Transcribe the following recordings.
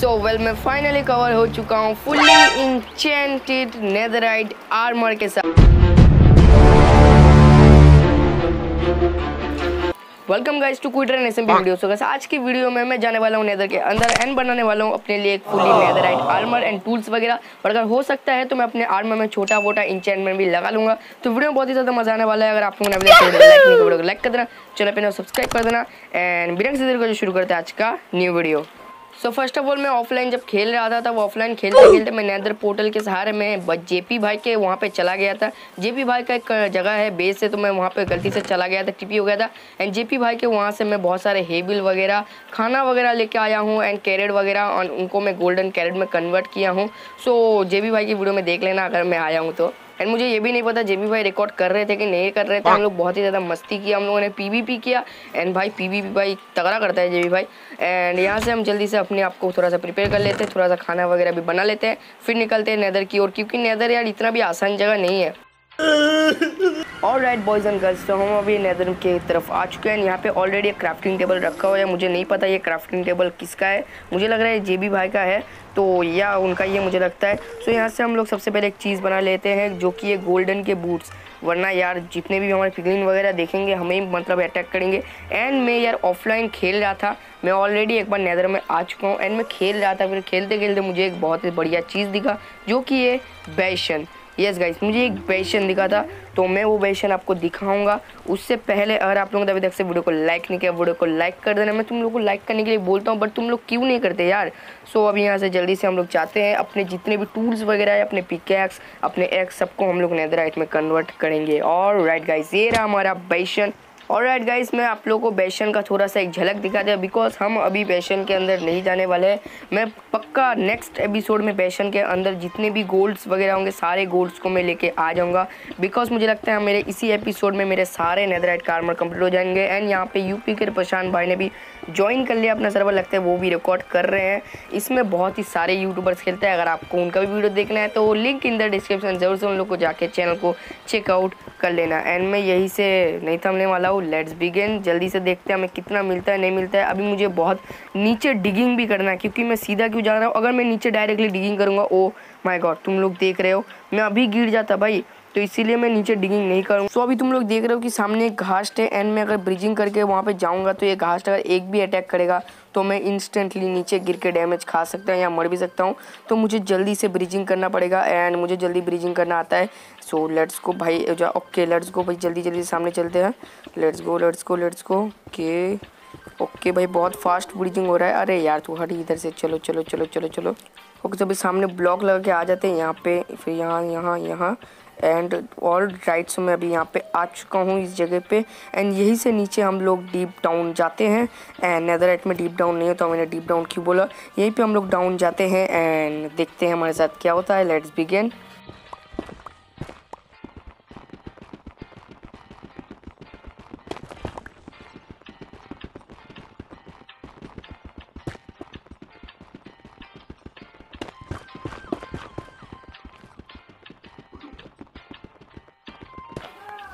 सो मैं finally cover हो चुका हूँ फुल्ली इंचेंटेड नेदराइट आर्मर के साथ। Welcome guys to Quetta nation पे वीडियो। सो आज की वीडियो में मैं जाने वाला हूँ नेदर के अंदर एंड बनाने वाला हूँ अपने लिए एक fully netherite armour and tools वगैरह, और अगर हो सकता है तो मैं अपने आर्मर में छोटा मोटा इंचेंटमेंट भी लगा लूँगा। तो वीडियो में बहुत ही ज़्यादा मजा आने वाला है। अगर आप लोगों ने लाइक कर देना, चैनल पर सब्सक्राइब कर देना एंड बिना किसी देर को शुरू करते हैं आज का new video. So first of all मैं ऑफलाइन जब खेल रहा था तब ऑफलाइन खेलते खेलते मैं नेदर पोर्टल के सहारे में जेपी भाई के वहाँ पे चला गया था। जेपी भाई का एक जगह है बेस है, तो मैं वहाँ पे गलती से चला गया था, टिपी हो गया था एंड जेपी भाई के वहाँ से मैं बहुत सारे हेबिल वगैरह खाना वगैरह लेके आया हूँ एंड कैरेट वगैरह, और उनको मैं गोल्डन कैरेट में कन्वर्ट किया हूँ। सो जेपी भाई की वीडियो में देख लेना अगर मैं आया हूँ तो। एंड मुझे ये भी नहीं पता जेबी भाई रिकॉर्ड कर रहे थे कि नहीं कर रहे थे। हम लोग बहुत ही ज़्यादा मस्ती किया, हम लोगों ने पीवीपी किया एंड भाई पीवीपी भाई तगड़ा करता है जेबी भाई। एंड यहाँ से हम जल्दी से अपने आप को थोड़ा सा प्रिपेयर कर लेते हैं, थोड़ा सा खाना वगैरह भी बना लेते हैं, फिर निकलते हैं नेदर की ओर, क्योंकि नेदर यार इतना भी आसान जगह नहीं है। ऑलराइट बॉयज़ एंड गर्ल्स, तो हम अभी नेदर के तरफ आ चुके हैं। यहाँ पे ऑलरेडी एक क्राफ्टिंग टेबल रखा हुआ है। मुझे नहीं पता ये क्राफ्टिंग टेबल किसका है, मुझे लग रहा है जेबी भाई का है तो या उनका, ये मुझे लगता है। सो यहाँ से हम लोग सबसे पहले एक चीज़ बना लेते हैं जो कि ये गोल्डन के बूट्स, वरना यार जितने भी हमारे पिगलिन वगैरह देखेंगे हमें मतलब अटैक करेंगे। एंड मैं यार ऑफलाइन खेल रहा था, मैं ऑलरेडी एक बार नेदर में आ चुका हूँ एंड मैं खेल रहा था, फिर खेलते खेलते मुझे एक बहुत ही बढ़िया चीज़ दिखा जो कि ये बेसन। यस गाइस, मुझे एक बेसन दिखा था तो मैं वो बेसन आपको दिखाऊंगा। उससे पहले अगर आप लोगों ने अभी तक से वीडियो को लाइक नहीं किया, वीडियो को लाइक कर देना। मैं तुम लोगों को लाइक करने के लिए बोलता हूँ बट तुम लोग क्यों नहीं करते यार। सो अभी यहाँ से जल्दी से हम लोग जाते हैं, अपने जितने भी टूल्स वगैरह है, अपने पिकैक्स, अपने एक्स, सबको हम लोग नेदराइट में कन्वर्ट करेंगे। ऑलराइट गाइस, ये रहा हमारा बेसन। ऑलराइट गाइस, मैं आप लोगों को बेसन का थोड़ा सा एक झलक दिखा दिया बिकॉज हम अभी बेसन के अंदर नहीं जाने वाले हैं। मैं पक्का नेक्स्ट एपिसोड में बेसन के अंदर जितने भी गोल्ड्स वगैरह होंगे सारे गोल्ड्स को मैं लेके आ जाऊंगा, बिकॉज मुझे लगता है मेरे इसी एपिसोड में मेरे सारे नेदराइट का आर्मर कंप्लीट हो जाएंगे। एंड यहाँ पे यूपी के प्रशांत भाई ने भी ज्वाइन कर लिया अपना सर्वर, लगता है वो भी रिकॉर्ड कर रहे हैं। इसमें बहुत ही सारे यूट्यूबर्स खेलते हैं, अगर आपको उनका भी वीडियो देखना है तो लिंक इन द डिस्क्रिप्शन, जरूर से उन लोग को जाके चैनल को चेकआउट कर लेना। एंड मैं यहीं से नहीं थमने वाला हूँ, लेट्स बिगिन। जल्दी से देखते हैं हमें कितना मिलता है नहीं मिलता है। अभी मुझे बहुत नीचे डिगिंग भी करना है, क्योंकि मैं सीधा क्यों जा रहा हूँ, अगर मैं नीचे डायरेक्टली डिगिंग करूँगा ओ माय गॉड तुम लोग देख रहे हो मैं अभी गिर जाता भाई, तो इसीलिए मैं नीचे डिगिंग नहीं करूँगा। सो अभी तुम लोग देख रहे हो कि सामने एक घास है एंड मैं अगर ब्रिजिंग करके वहाँ पर जाऊँगा तो ये घास अगर एक भी अटैक करेगा तो मैं इंस्टेंटली नीचे गिर के डैमेज खा सकता हूँ या मर भी सकता हूँ। तो मुझे जल्दी से ब्रिजिंग करना पड़ेगा एंड मुझे जल्दी ब्रिजिंग करना आता है। सो लेट्स गो भाई, ओके लेट्स गो भाई, जल्दी जल्दी सामने चलते हैं, let's go let's go let's go. Okay okay भाई, बहुत फास्ट ब्रिजिंग हो रहा है। अरे यार तू हट इधर से, चलो चलो चलो चलो चलो। ओके तो अभी सामने ब्लॉक लगा के आ जाते हैं यहाँ पे, फिर यहाँ यहाँ यहाँ एंड ऑल राइट। सो मैं अभी यहाँ पे आ चुका हूँ इस जगह पे एंड यहीं से नीचे हम लोग डीप डाउन जाते हैं। एंड नेदरराइट में डीप डाउन नहीं होता, मैंने डीप डाउन क्यों बोला, यहीं पे हम लोग डाउन जाते हैं एंड देखते हैं हमारे साथ क्या होता है। Let's begin.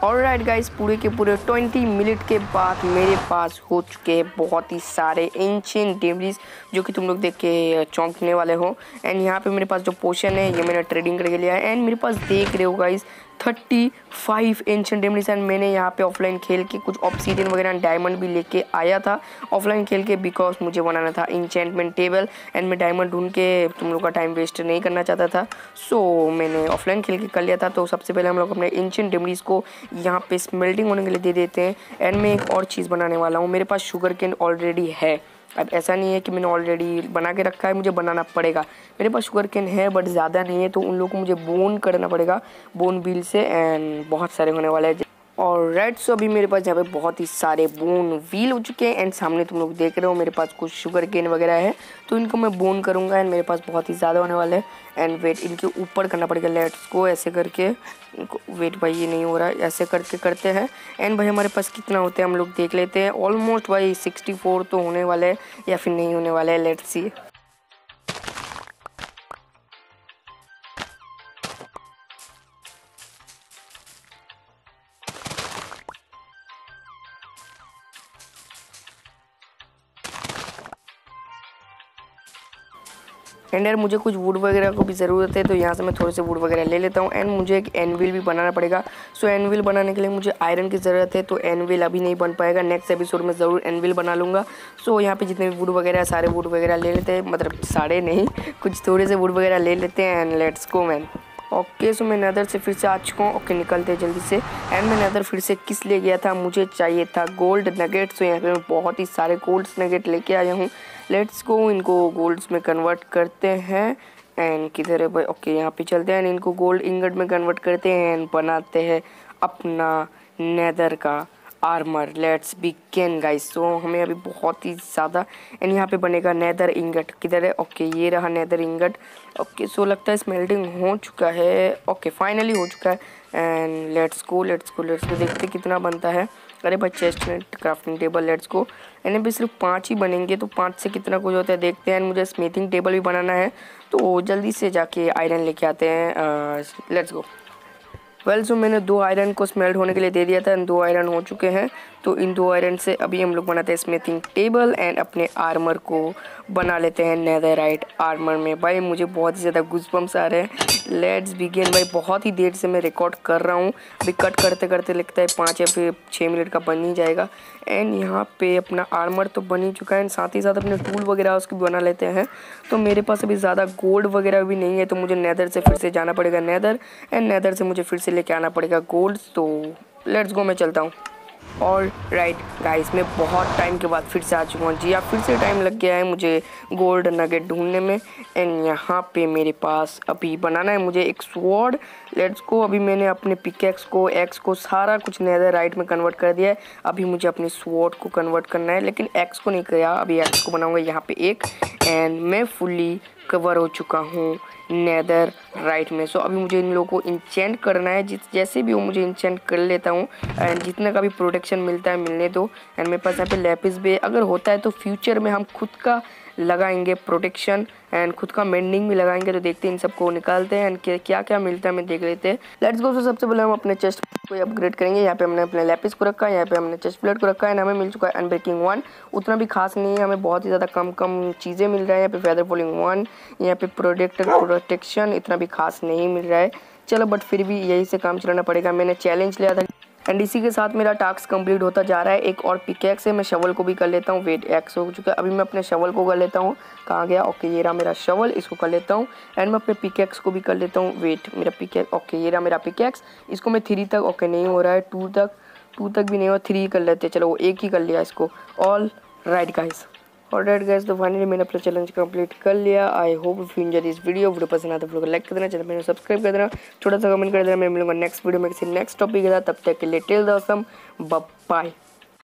ऑलराइट गाइस, पूरे के पूरे 20 मिनट के बाद मेरे पास हो चुके हैं बहुत ही सारे एंशिएंट डेब्रीज जो कि तुम लोग देख के चौंकने वाले हो। एंड यहाँ पे मेरे पास जो पोशन है ये मैंने ट्रेडिंग करके लिया है एंड मेरे पास देख रहे हो गाइस 35 एंशिएंट डेब्रीज। एंड मैंने यहाँ पे ऑफलाइन खेल के कुछ ऑब्सीडियन वगैरह डायमंड भी लेके आया था ऑफलाइन खेल के, बिकॉज मुझे बनाना था एंचेंटमेंट टेबल एंड मैं डायमंड ढूंढ के तुम लोग का टाइम वेस्ट नहीं करना चाहता था। सो मैंने ऑफलाइन खेल के कर लिया था। तो सबसे पहले हम लोग अपने एंशिएंट डेब्रीज को यहाँ पे स्मेल्टिंग होने के लिए दे देते हैं। एंड मैं एक और चीज़ बनाने वाला हूँ, मेरे पास शुगर केन ऑलरेडी है। अब ऐसा नहीं है कि मैंने ऑलरेडी बना के रखा है, मुझे बनाना पड़ेगा। मेरे पास शुगर केन है बट ज़्यादा नहीं है, तो उन लोगों को मुझे बोन करना पड़ेगा बोन बिल से एंड बहुत सारे होने वाले हैं। और राइट सो अभी मेरे पास यहाँ पे बहुत ही सारे बोन व्हील हो चुके हैं एंड सामने तुम लोग देख रहे हो मेरे पास कुछ शुगर केन वगैरह है, तो इनको मैं बोन करूँगा एंड मेरे पास बहुत ही ज़्यादा होने वाले हैं। एंड वेट इनके ऊपर करना पड़ेगा, लेट्स को ऐसे करके इनको, वेट भाई ये नहीं हो रहा है, ऐसे करके करते हैं। एंड भाई हमारे पास कितना होता है हम लोग देख लेते हैं। ऑलमोस्ट भाई 64 तो होने वाले हैं या फिर नहीं होने वाले हैं, लेट्स सी। एंड यार मुझे कुछ वुड वगैरह को भी ज़रूरत है, तो यहाँ से मैं थोड़े से वुड वगैरह ले लेता हूँ। एंड मुझे एक एनविल भी बनाना पड़ेगा। सो एनविल बनाने के लिए मुझे आयरन की ज़रूरत है, तो एनविल अभी नहीं बन पाएगा, नेक्स्ट एपिसोड में ज़रूर एनविल बना लूँगा। सो यहाँ पे जितने भी वुड वगैरह सारे वुड वगैरह ले लेते हैं, मतलब सारे नहीं कुछ थोड़े से वुड वगैरह ले लेते हैं। And let's go man. Okay so मैं नदर से फिर से आ चुका हूँ। ओके निकलते हैं जल्दी से। एंड मैं नदर फिर से किस ले गया था, मुझे चाहिए था गोल्ड नगेट। सो यहाँ पे मैं बहुत ही सारे गोल्ड नगेट लेके आया हूँ। लेट्स गो, इनको गोल्ड्स में कन्वर्ट करते हैं। एंड किधर है भाई, ओके यहाँ पे चलते हैं। एंड इनको गोल्ड इंगट में कन्वर्ट करते हैं एंड बनाते हैं अपना नदर का armour. Let's begin guys. So हमें अभी बहुत ही ज़्यादा, एंड यहाँ पे बनेगा नेदर इंगट। किधर है, ओके ये रहा नेदर इंगट। ओके सो लगता है स्मेल्टिंग हो चुका है। ओके फाइनली हो चुका है। एंड लेट्स गो देखते कितना बनता है। अरे भाई चेस्ट में crafting table, let's go. And अभी सिर्फ 5 ही बनेंगे, तो 5 से कितना कुछ होता है देखते हैं। एंड मुझे स्मिथिंग टेबल भी बनाना है, तो जल्दी से जाके आयरन लेके आते हैं। Let's go. वेल सो मैंने 2 आयरन को स्मेल्ट होने के लिए दे दिया था। 2 आयरन हो चुके हैं, तो इन 2 आयरन से अभी हम लोग बनाते हैं स्मिथिंग टेबल एंड अपने आर्मर को बना लेते हैं नेदरराइट आर्मर में। भाई मुझे बहुत ही ज़्यादा गूज़बम्स आ रहे हैं। Let's begin. भाई बहुत ही देर से मैं रिकॉर्ड कर रहा हूँ, अभी कट करते करते लगता है 5 या फिर 6 मिनट का बन ही जाएगा। एंड यहाँ पे अपना आर्मर तो बन ही चुका है, एंड साथ ही साथ अपने टूल वगैरह उसको बना लेते हैं। तो मेरे पास अभी ज़्यादा गोल्ड वगैरह भी नहीं है, तो मुझे नेदर से फिर से जाना पड़ेगा नेदर, एंड नेदर से मुझे फिर से लेके आना पड़ेगा गोल्ड। तो लेट्स गो, मैं चलता हूँ। ऑल राइट गाइस, मैं बहुत टाइम के बाद फिर से आ चुका हूँ। जी आप फिर से टाइम लग गया है मुझे गोल्ड नगेट ढूंढने में। एंड यहाँ पे मेरे पास अभी बनाना है मुझे एक स्वॉर्ड। Let's go. अभी मैंने अपने पिकैक्स को, एक्स को, सारा कुछ नेदरराइट में कन्वर्ट कर दिया है। अभी मुझे अपने स्वॉर्ड को कन्वर्ट करना है, लेकिन एक्स को नहीं किया, अभी एक्स को बनाऊँगा यहाँ पर एक। एंड मैं फुल्ली कवर हो चुका हूँ नेदर राइट में। सो अभी मुझे इन लोगों को इंचेंट करना है, जैसे भी हो मुझे इंचेंट कर लेता हूँ। एंड जितना का भी प्रोटेक्शन मिलता है मिलने दो। एंड मेरे पास यहाँ पे लैपिस भी, अगर होता है तो फ्यूचर में हम खुद का लगाएंगे प्रोटेक्शन एंड खुद का मेंडिंग भी लगाएंगे। तो देखते हैं इन सबको निकालते हैं एंड क्या क्या मिलता है हमें देख लेते हैं। लेट्स गो। सो सबसे पहले हम अपने चेस्ट को अपग्रेड करेंगे। यहाँ पे हमने अपने लैपिस को रखा है, यहाँ पे हमने चेस्ट प्लेट को रखा है, एंड हमें मिल चुका है अनब्रेकिंग 1। उतना भी खास नहीं है, हमें बहुत ही ज़्यादा कम चीज़ें मिल रहा है। यहाँ पे फेदर फॉलिंग 1, यहाँ पे प्रोटेक्शन इतना भी खास नहीं मिल रहा है। चलो बट फिर भी यही से काम चलाना पड़ेगा। मैंने चैलेंज लिया था एंड इसी के साथ मेरा टास्क कंप्लीट होता जा रहा है। एक और पिकैक्स है, मैं शवल को भी कर लेता हूँ। वेट एक्स हो चुका है, अभी मैं अपने शवल को कर लेता हूँ। कहाँ गया, ओके ये रहा मेरा शवल, इसको कर लेता हूँ। एंड मैं अपने पिकैक्स को भी कर लेता हूँ। वेट मेरा पिकैक्स, ओके ये रहा मेरा पिकैक्स। इसको मैं 3 तक, ओके नहीं हो रहा है, 2 तक भी नहीं हो, 3 कर लेते। चलो वो 1 ही कर लिया इसको। ऑल राइट गाइस, तो फाइनली मैंने अपना चैलेंज कंप्लीट कर लिया। I hope if you enjoy इस वीडियो पसंद आया तो लोग लाइक कर देना, चैनल में सब्सक्राइब कर देना, छोटा सा कमेंट कर देना। मैं मिलूंगा नेक्स्ट वीडियो में किसी नेक्स्ट टॉपिक के साथ। तब तक के लिए टिल द ऑसम, बाय।